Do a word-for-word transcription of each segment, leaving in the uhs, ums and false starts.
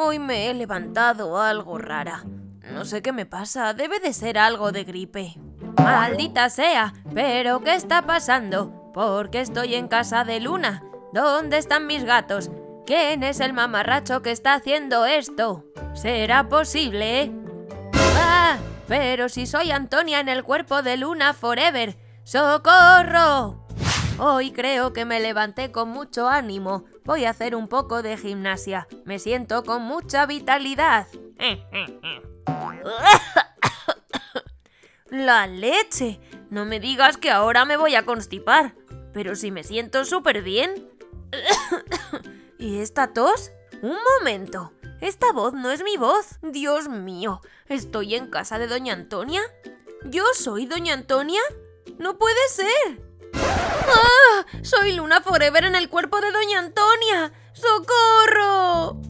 Hoy me he levantado algo rara. No sé qué me pasa, debe de ser algo de gripe. ¡Maldita sea! ¿Pero qué está pasando? ¿Por qué estoy en casa de Luna? ¿Dónde están mis gatos? ¿Quién es el mamarracho que está haciendo esto? ¿Será posible? ¡Ah! ¡Pero si soy Antonia en el cuerpo de Luna Forever! ¡Socorro! Hoy creo que me levanté con mucho ánimo. Voy a hacer un poco de gimnasia. Me siento con mucha vitalidad. ¡La leche! No me digas que ahora me voy a constipar. Pero si me siento súper bien. ¿Y esta tos? Un momento. Esta voz no es mi voz. Dios mío. ¿Estoy en casa de Doña Antonia? ¿Yo soy Doña Antonia? ¡No puede ser! ¡Ah! ¡Soy Luna Forever en el cuerpo de Doña Antonia! ¡Socorro!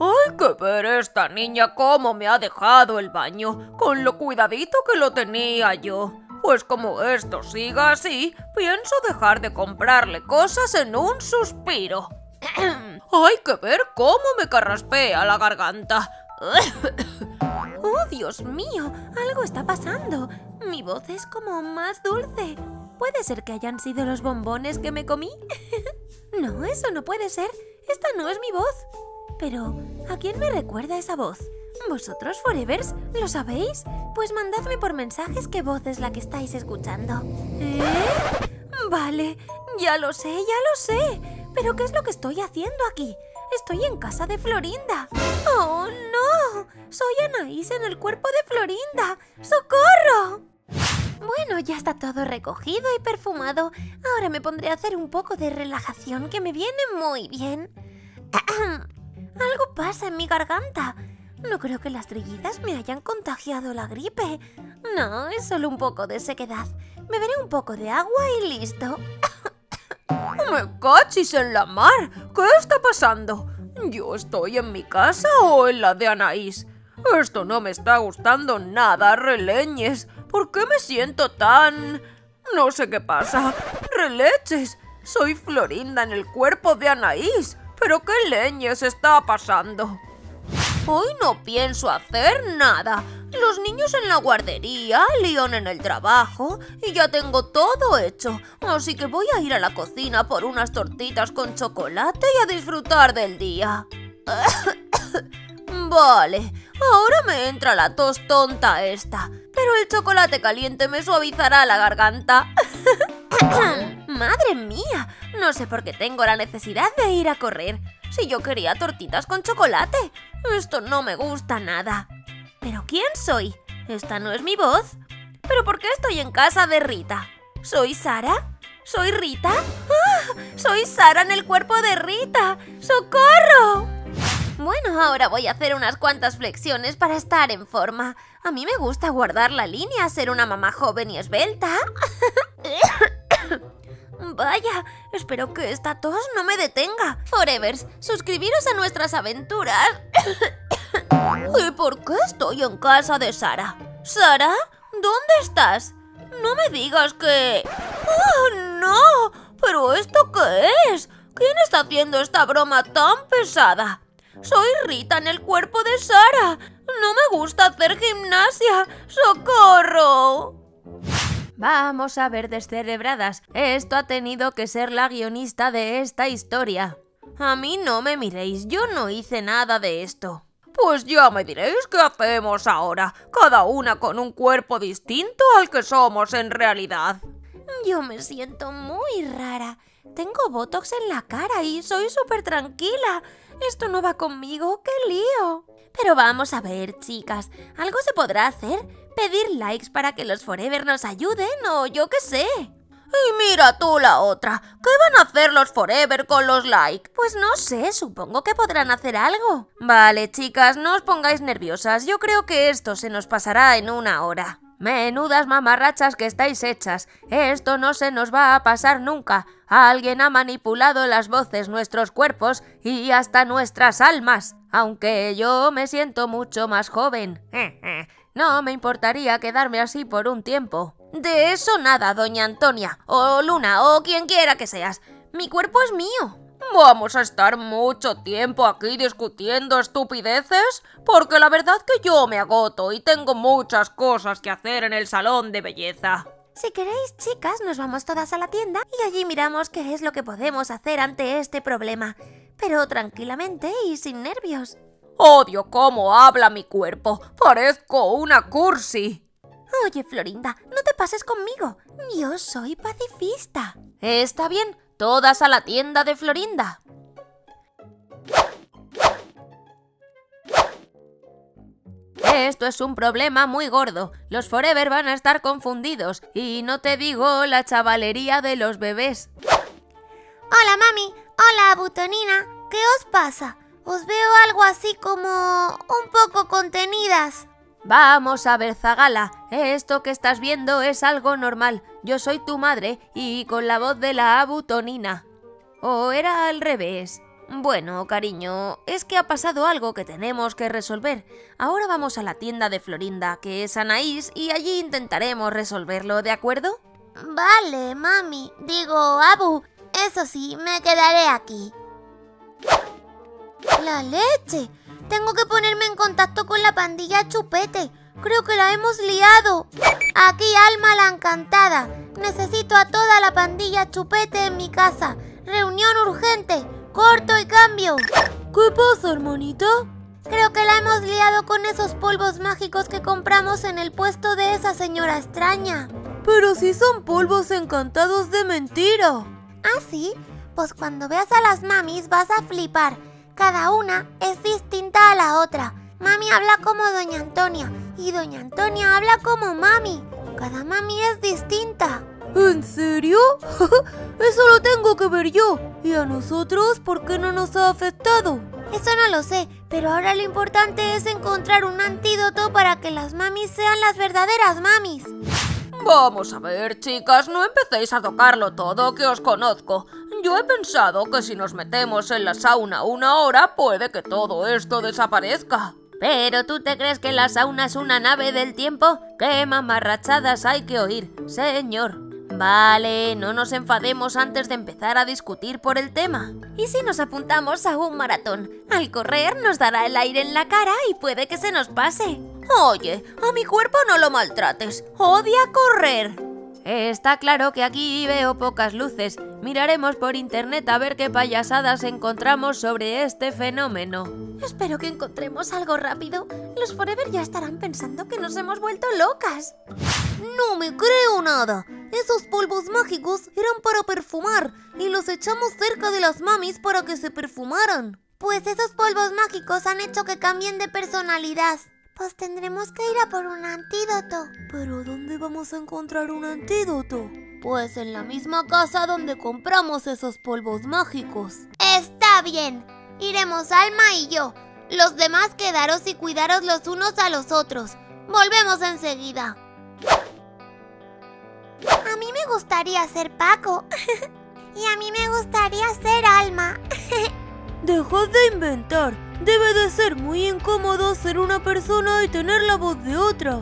¡Ay, qué ver esta niña cómo me ha dejado el baño! Con lo cuidadito que lo tenía yo. Pues como esto siga así, pienso dejar de comprarle cosas en un suspiro. ¡Hay que ver cómo me carraspea la garganta! ¡Oh, Dios mío! Algo está pasando. Mi voz es como más dulce. ¿Puede ser que hayan sido los bombones que me comí? No, eso no puede ser. Esta no es mi voz. Pero, ¿a quién me recuerda esa voz? ¿Vosotros, Forevers, lo sabéis? Pues mandadme por mensajes qué voz es la que estáis escuchando. ¿Eh? Vale, ya lo sé, ya lo sé. ¿Pero qué es lo que estoy haciendo aquí? Estoy en casa de Florinda. ¡Oh, no! Soy Anaís en el cuerpo de Florinda. ¡Socorro! Bueno, ya está todo recogido y perfumado. Ahora me pondré a hacer un poco de relajación que me viene muy bien. Algo pasa en mi garganta. No creo que las trillidas me hayan contagiado la gripe. No, es solo un poco de sequedad. Beberé un poco de agua y listo. ¡Me cachis en la mar! ¿Qué está pasando? ¿Yo estoy en mi casa o en la de Anaís? Esto no me está gustando nada, releñes. ¿Por qué me siento tan...? No sé qué pasa. ¡Releches! Soy Florinda en el cuerpo de Anaís. ¿Pero qué leñes está pasando? Hoy no pienso hacer nada. Los niños en la guardería, León en el trabajo y ya tengo todo hecho. Así que voy a ir a la cocina por unas tortitas con chocolate y a disfrutar del día. Vale, ahora me entra la tos tonta esta. Pero el chocolate caliente me suavizará la garganta. ¡Madre mía! No sé por qué tengo la necesidad de ir a correr. Si yo quería tortitas con chocolate. Esto no me gusta nada. ¿Pero quién soy? Esta no es mi voz. ¿Pero por qué estoy en casa de Rita? ¿Soy Sara? ¿Soy Rita? ¡Ah! ¡Soy Sara en el cuerpo de Rita! ¡Socorro! Bueno, ahora voy a hacer unas cuantas flexiones para estar en forma. A mí me gusta guardar la línea, ser una mamá joven y esbelta. Vaya, espero que esta tos no me detenga. Forevers, suscribiros a nuestras aventuras. ¿Y por qué estoy en casa de Sara? ¿Sara? ¿Dónde estás? No me digas que... ¡Oh, no! ¿Pero esto qué es? ¿Quién está haciendo esta broma tan pesada? Soy Rita en el cuerpo de Sara. No me gusta hacer gimnasia. ¡Socorro! Vamos a ver descerebradas. Esto ha tenido que ser la guionista de esta historia. A mí no me miréis, yo no hice nada de esto. Pues ya me diréis qué hacemos ahora. Cada una con un cuerpo distinto al que somos en realidad. Yo me siento muy rara. Tengo botox en la cara y soy súper tranquila. Esto no va conmigo, qué lío. Pero vamos a ver, chicas, algo se podrá hacer. Pedir likes para que los Forever nos ayuden o yo qué sé. Y mira tú la otra. ¿Qué van a hacer los Forever con los likes? Pues no sé, supongo que podrán hacer algo. Vale, chicas, no os pongáis nerviosas. Yo creo que esto se nos pasará en una hora. Menudas mamarrachas que estáis hechas. Esto no se nos va a pasar nunca. Alguien ha manipulado las voces, nuestros cuerpos y hasta nuestras almas. Aunque yo me siento mucho más joven. No me importaría quedarme así por un tiempo. De eso nada, Doña Antonia, o Luna, o quien quiera que seas. Mi cuerpo es mío. Vamos a estar mucho tiempo aquí discutiendo estupideces, porque la verdad que yo me agoto y tengo muchas cosas que hacer en el salón de belleza. Si queréis, chicas, nos vamos todas a la tienda y allí miramos qué es lo que podemos hacer ante este problema, pero tranquilamente y sin nervios. Odio cómo habla mi cuerpo, parezco una cursi. Oye, Florinda, no te pases conmigo, yo soy pacifista. Está bien, todas a la tienda de Florinda. Esto es un problema muy gordo. Los Forever van a estar confundidos. Y no te digo la chavalería de los bebés. Hola, mami. Hola, Butonina. ¿Qué os pasa? Os veo algo así como... un poco contenidas. Vamos a ver, Zagala. Esto que estás viendo es algo normal. Yo soy tu madre y con la voz de la Butonina. O era al revés. Bueno, cariño, es que ha pasado algo que tenemos que resolver. Ahora vamos a la tienda de Florinda, que es Anaís, y allí intentaremos resolverlo, ¿de acuerdo? Vale, mami. Digo, Abu. Eso sí, me quedaré aquí. ¡La leche! Tengo que ponerme en contacto con la pandilla Chupete. Creo que la hemos liado. Aquí Alma la Encantada. Necesito a toda la pandilla Chupete en mi casa. Reunión urgente. Corto y cambio. ¿Qué pasa, hermanita? Creo que la hemos liado con esos polvos mágicos que compramos en el puesto de esa señora extraña. Pero si son polvos encantados de mentira. ¿Ah, sí? Pues cuando veas a las mamis vas a flipar. Cada una es distinta a la otra. Mami habla como Doña Antonia y Doña Antonia habla como mami. Cada mami es distinta. ¿En serio? Eso lo tengo que ver yo. ¿Y a nosotros por qué no nos ha afectado? Eso no lo sé, pero ahora lo importante es encontrar un antídoto para que las mamis sean las verdaderas mamis. Vamos a ver, chicas, no empecéis a tocarlo todo, que os conozco. Yo he pensado que si nos metemos en la sauna una hora, puede que todo esto desaparezca. ¿Pero tú te crees que la sauna es una nave del tiempo? ¡Qué mamarrachadas hay que oír, señor! Vale, no nos enfademos antes de empezar a discutir por el tema. ¿Y si nos apuntamos a un maratón? Al correr nos dará el aire en la cara y puede que se nos pase. Oye, a mi cuerpo no lo maltrates. Odia correr. Está claro que aquí veo pocas luces. Miraremos por internet a ver qué payasadas encontramos sobre este fenómeno. Espero que encontremos algo rápido. Los Forever ya estarán pensando que nos hemos vuelto locas. No me creo nada. Esos polvos mágicos eran para perfumar y los echamos cerca de las mamis para que se perfumaran. Pues esos polvos mágicos han hecho que cambien de personalidad. Pues tendremos que ir a por un antídoto. ¿Pero dónde vamos a encontrar un antídoto? Pues en la misma casa donde compramos esos polvos mágicos. Está bien. Iremos Alma y yo. Los demás quedaros y cuidaros los unos a los otros. Volvemos enseguida. A mí me gustaría ser Paco. Y a mí me gustaría ser Alma. Dejad de inventar. Debe de ser muy incómodo ser una persona y tener la voz de otra.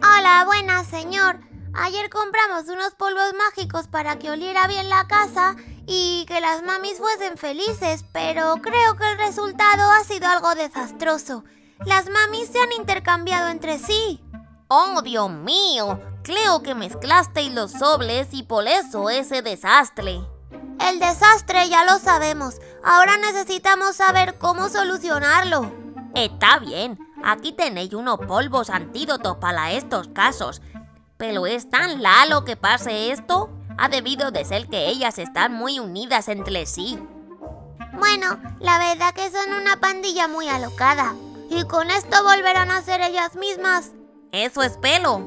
Hola, buenas, señor. Ayer compramos unos polvos mágicos para que oliera bien la casa y que las mamis fuesen felices, pero creo que el resultado ha sido algo desastroso. Las mamis se han intercambiado entre sí. ¡Oh, Dios mío! Creo que mezclasteis los sobles y por eso ese desastre. El desastre ya lo sabemos. Ahora necesitamos saber cómo solucionarlo. Está bien. Aquí tenéis unos polvos antídotos para estos casos. Pero es tan lalo que pase esto. Ha debido de ser que ellas están muy unidas entre sí. Bueno, la verdad que son una pandilla muy alocada. Y con esto volverán a ser ellas mismas. Eso es pelo.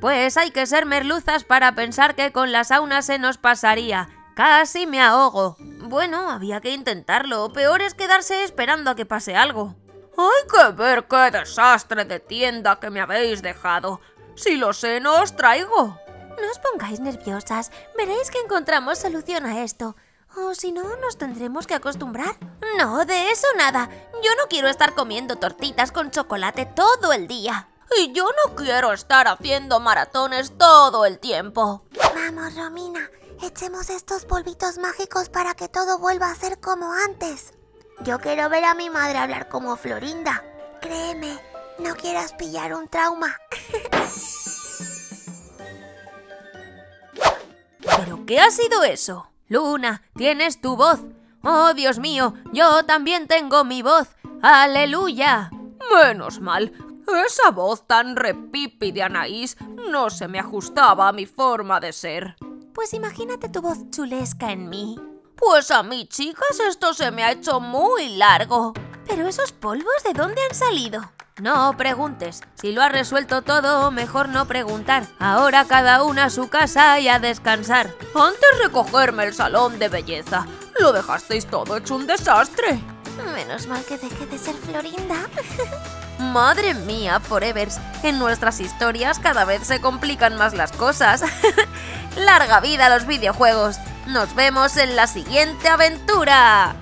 Pues hay que ser merluzas para pensar que con la sauna se nos pasaría. Casi me ahogo. Bueno, había que intentarlo. Peor es quedarse esperando a que pase algo. Hay que ver qué desastre de tienda que me habéis dejado. Si lo sé, no os traigo. No os pongáis nerviosas. Veréis que encontramos solución a esto. O si no, nos tendremos que acostumbrar. No, de eso nada. Yo no quiero estar comiendo tortitas con chocolate todo el día. Y yo no quiero estar haciendo maratones todo el tiempo. Vamos, Romina. Echemos estos polvitos mágicos para que todo vuelva a ser como antes. Yo quiero ver a mi madre hablar como Florinda. Créeme, no quieras pillar un trauma. ¿Pero qué ha sido eso? Luna, tienes tu voz. Oh, Dios mío, yo también tengo mi voz. ¡Aleluya! Menos mal. Esa voz tan repipi de Anaís no se me ajustaba a mi forma de ser. Pues imagínate tu voz chulesca en mí. Pues a mí, chicas, esto se me ha hecho muy largo. ¿Pero esos polvos de dónde han salido? No preguntes. Si lo has resuelto todo, mejor no preguntar. Ahora cada una a su casa y a descansar. Antes de recogerme el salón de belleza, lo dejasteis todo hecho un desastre. Menos mal que dejé de ser Florinda. Madre mía, Forevers. En nuestras historias cada vez se complican más las cosas. ¡Larga vida a los videojuegos! ¡Nos vemos en la siguiente aventura!